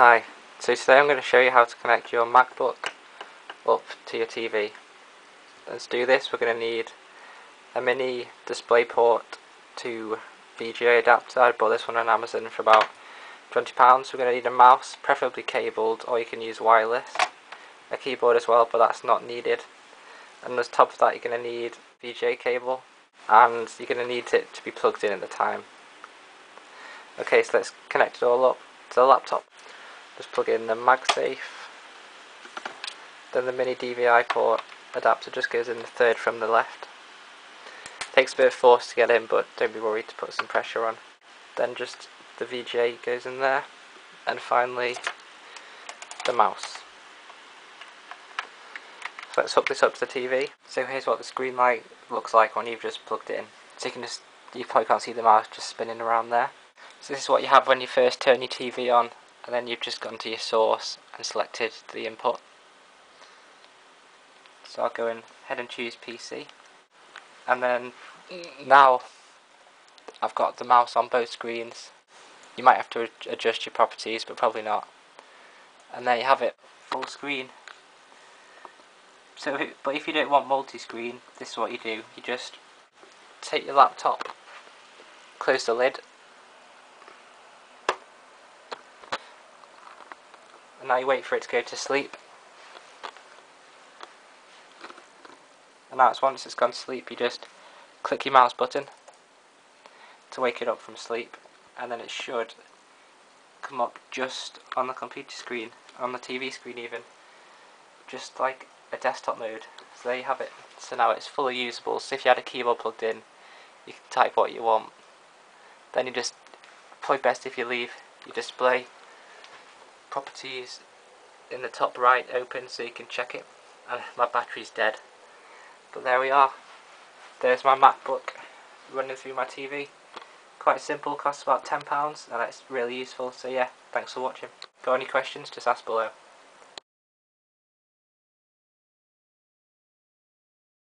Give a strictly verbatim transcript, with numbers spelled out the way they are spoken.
Hi, so today I'm going to show you how to connect your MacBook up to your T V. Let's do this. We're going to need a mini DisplayPort to V G A adapter. I bought this one on Amazon for about twenty pounds. We're going to need a mouse, preferably cabled, or you can use wireless. A keyboard as well, but that's not needed. And on top of that you're going to need V G A cable, and you're going to need it to be plugged in at the time. Okay, so let's connect it all up to the laptop. Just plug in the MagSafe, then the mini D V I port adapter just goes in the third from the left. Takes a bit of force to get in, but don't be worried to put some pressure on. Then just the V G A goes in there, and finally the mouse. So let's hook this up to the T V. So here's what the screen light looks like when you've just plugged it in. So you can just, you probably can't see the mouse just spinning around there. So this is what you have when you first turn your T V on. And then you've just gone to your source and selected the input. So I'll go in, head and choose P C, and then now I've got the mouse on both screens. You might have to adjust your properties, but probably not. And there you have it, full screen. So, but if you don't want multi-screen, this is what you do. You just take your laptop, close the lid, and now you wait for it to go to sleep. And now it's once it's gone to sleep, you just click your mouse button to wake it up from sleep, and then it should come up just on the computer screen, on the T V screen even, just like a desktop mode. So there you have it. So now it's fully usable. So if you had a keyboard plugged in, you can type what you want. Then you just, probably best if you leave your display properties in the top right open so you can check it. And my battery's dead, but there we are. There's my MacBook running through my T V. Quite simple, costs about ten pounds, and it's really useful. So yeah, thanks for watching. Got any questions, just ask below.